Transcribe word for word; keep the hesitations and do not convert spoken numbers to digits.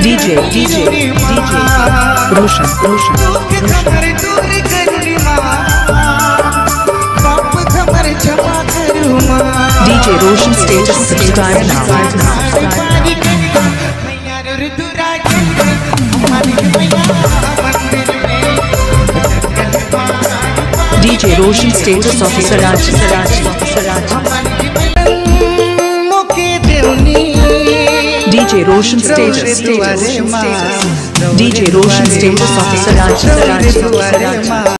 DJ, DJ, DJ, Roshan, Roshan, Roshan. DJ Roshan status subscribe now. DJ Roshan status officer Raji, DJ Roshan status, status, status. DJ Roshan status officer Raji, Raji, Raji.